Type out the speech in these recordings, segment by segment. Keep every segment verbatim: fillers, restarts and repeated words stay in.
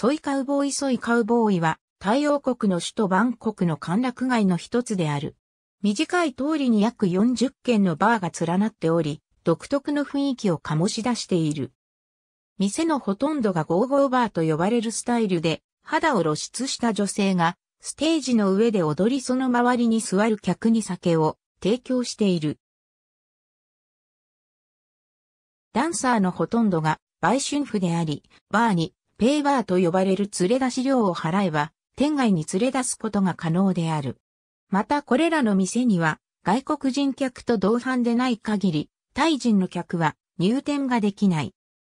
ソイカウボーイソイカウボーイは、タイ王国の首都バンコクの歓楽街の一つである。短い通りに約よんじゅっけんのバーが連なっており、独特の雰囲気を醸し出している。店のほとんどがゴーゴーバーと呼ばれるスタイルで、肌を露出した女性が、ステージの上で踊りその周りに座る客に酒を提供している。ダンサーのほとんどが売春婦であり、バーにペイバーと呼ばれる連れ出し料を払えば、店外に連れ出すことが可能である。またこれらの店には、外国人客と同伴でない限り、タイ人の客は入店ができない。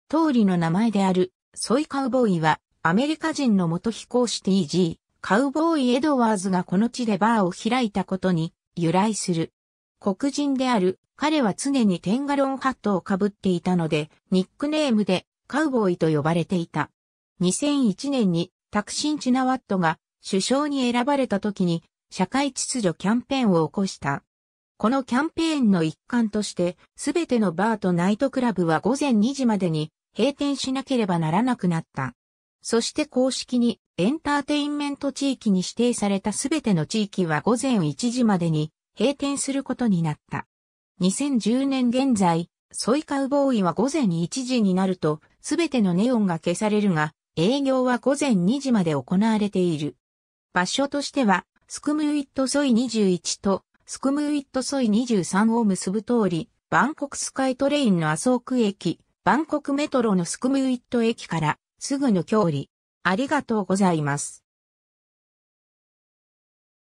通りの名前であるソイカウボーイは、アメリカ人の元飛行士 ティージー、カウボーイ・エドワーズがこの地でバーを開いたことに由来する。黒人である彼は常にテンガロンハットをかぶっていたので、ニックネームでカウボーイと呼ばれていた。にせんいちねんにタクシン・チナワットが首相に選ばれた時に社会秩序キャンペーンを起こした。このキャンペーンの一環として、すべてのバーとナイトクラブは午前にじまでに閉店しなければならなくなった。そして公式にエンターテインメント地域に指定されたすべての地域は午前いちじまでに閉店することになった。にせんじゅうねん現在、ソイカウボーイは午前いちじになるとすべてのネオンが消されるが、営業は午前にじまで行われている。場所としてはスクムウィットソイにじゅういちとスクムウィットソイにじゅうさんを結ぶ通り、バンコクスカイトレインのアソーク駅、バンコクメトロのスクムウィット駅からすぐの距離。ありがとうございます。